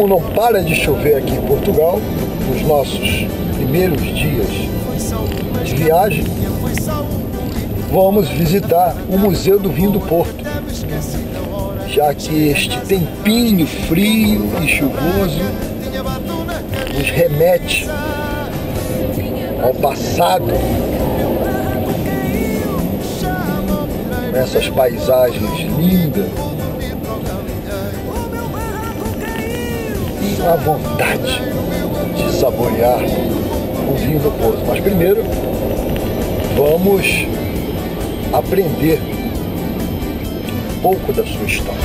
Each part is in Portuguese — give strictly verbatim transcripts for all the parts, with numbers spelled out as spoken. como não para de chover aqui em Portugal, nos nossos primeiros dias de viagem, vamos visitar o Museu do Vinho do Porto, já que este tempinho frio e chuvoso nos remete ao passado, com essas paisagens lindas e a vontade de saborear o vinho do Porto. Mas primeiro vamos aprender um pouco da sua história.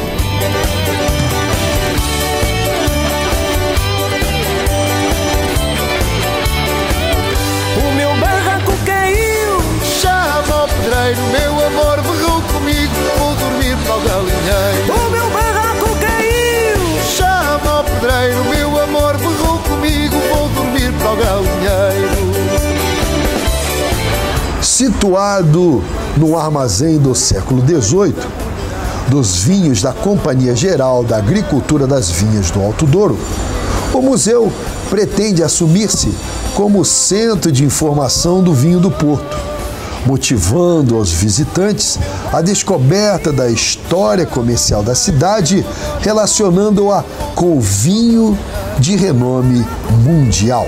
O meu amor berrou comigo, vou dormir para o galinheiro. O meu barraco caiu, chama ao pedreiro. O meu amor berrou comigo, vou dormir para o galinheiro. Situado no armazém do século dezoito, dos vinhos da Companhia Geral da Agricultura das Vinhas do Alto Douro, o museu pretende assumir-se como centro de informação do vinho do Porto, motivando aos visitantes a descoberta da história comercial da cidade, relacionando-a com o vinho de renome mundial.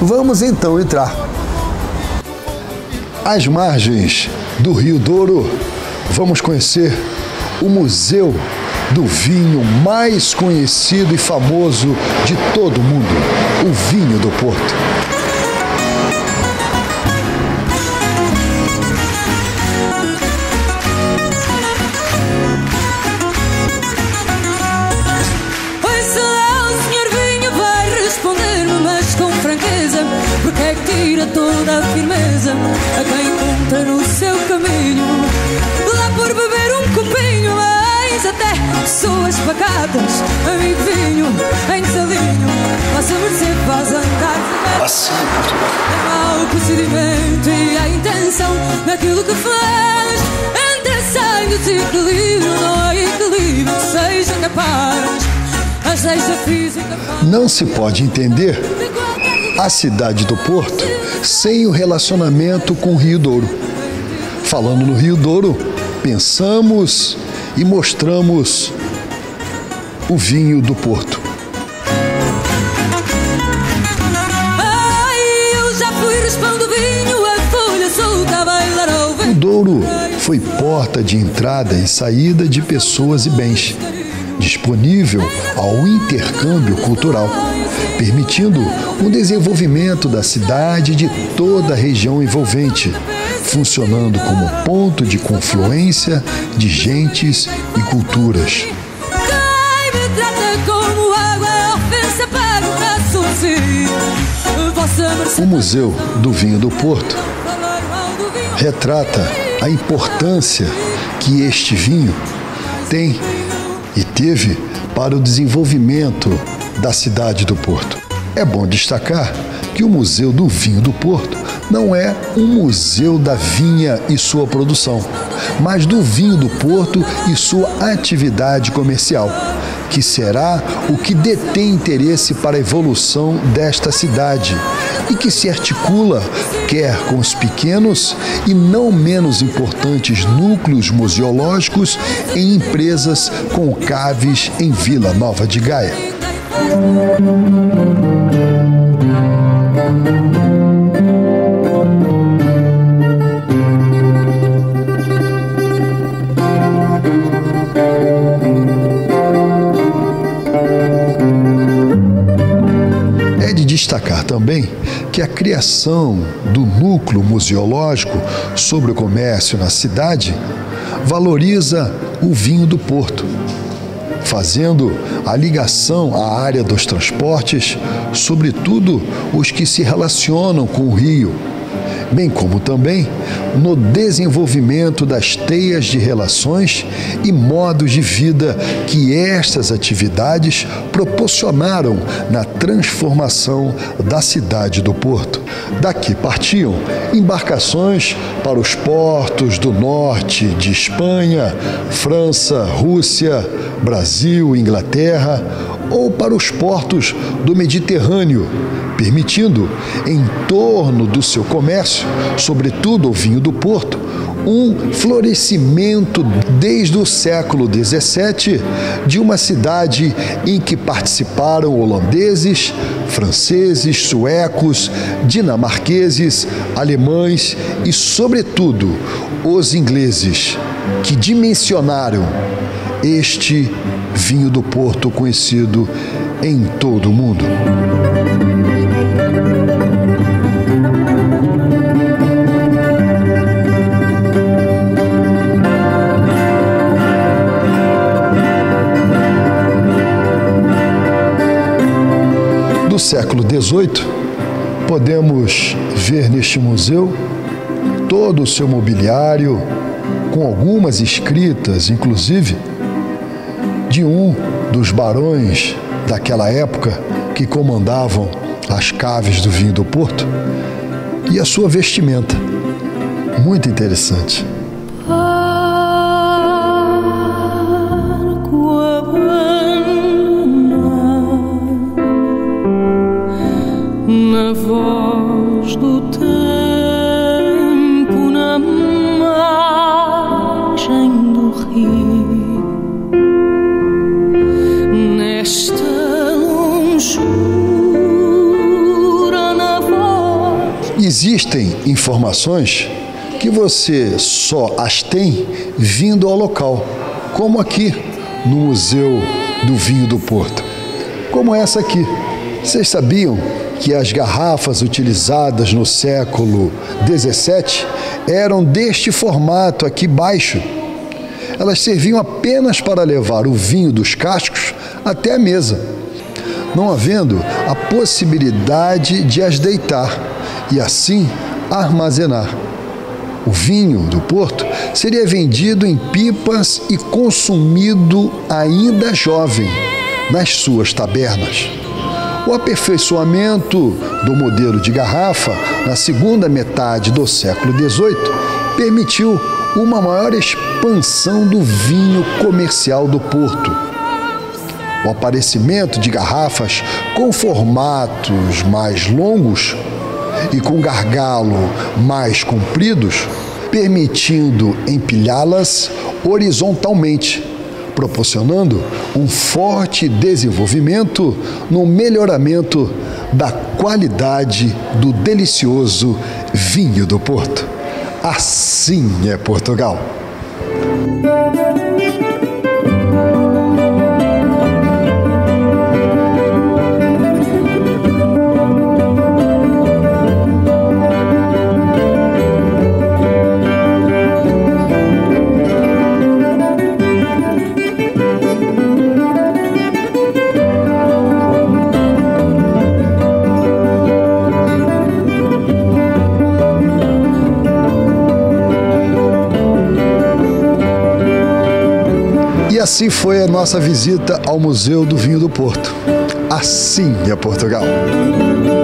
Vamos então entrar. Às margens do Rio Douro, vamos conhecer o museu do vinho mais conhecido e famoso de todo o mundo, o vinho do Porto. Toda a firmeza a quem encontra no seu caminho, lá por beber um copinho, eis até pessoas pacatas, amigo vinho, em desalinho, faça mercê, faz andar. Assim é Portugal. É mau o procedimento e a intenção naquilo que faz, entra sem do ciclo livre, não há equilíbrio que seja capaz. As leis da física... Não se pode entender a cidade do Porto sem o relacionamento com o Rio Douro. Falando no Rio Douro, pensamos e mostramos o vinho do Porto. O Douro foi porta de entrada e saída de pessoas e bens, disponível ao intercâmbio cultural, permitindo o desenvolvimento da cidade e de toda a região envolvente, funcionando como ponto de confluência de gentes e culturas. O Museu do Vinho do Porto retrata a importância que este vinho tem e teve para o desenvolvimento da cidade do Porto. É bom destacar que o Museu do Vinho do Porto não é um museu da vinha e sua produção, mas do vinho do Porto e sua atividade comercial, que será o que detém interesse para a evolução desta cidade e que se articula quer com os pequenos e não menos importantes núcleos museológicos em empresas com concaves em Vila Nova de Gaia. É de destacar também que a criação do núcleo museológico sobre o comércio na cidade valoriza o vinho do Porto, fazendo a ligação à área dos transportes, sobretudo os que se relacionam com o rio, bem como também no desenvolvimento das teias de relações e modos de vida que estas atividades proporcionaram na transformação da cidade do Porto. Daqui partiam embarcações para os portos do norte de Espanha, França, Rússia, Brasil, Inglaterra ou para os portos do Mediterrâneo, permitindo, em torno do seu comércio, sobretudo o vinho do Porto, um florescimento desde o século dezessete de uma cidade em que participaram holandeses, franceses, suecos, dinamarqueses, alemães e, sobretudo, os ingleses, que dimensionaram este vinho do Porto conhecido em todo o mundo. Do século dezoito, podemos ver neste museu todo o seu mobiliário, com algumas escritas, inclusive, de um dos barões daquela época que comandavam as caves do vinho do Porto e a sua vestimenta. Muito interessante. Na voz do tempo, na margem do rio, nesta longura, na voz. Existem informações que você só as tem vindo ao local, como aqui no Museu do Vinho do Porto, como essa aqui. Vocês sabiam que as garrafas utilizadas no século dezessete eram deste formato aqui baixo? Elas serviam apenas para levar o vinho dos cascos até a mesa, não havendo a possibilidade de as deitar e assim armazenar. O vinho do Porto seria vendido em pipas e consumido ainda jovem nas suas tabernas. O aperfeiçoamento do modelo de garrafa na segunda metade do século dezoito permitiu uma maior expansão do vinho comercial do Porto. O aparecimento de garrafas com formatos mais longos e com gargalo mais compridos, permitindo empilhá-las horizontalmente, proporcionando um forte desenvolvimento no melhoramento da qualidade do delicioso vinho do Porto. Assim é Portugal! Assim foi a nossa visita ao Museu do Vinho do Porto. Assim é Portugal!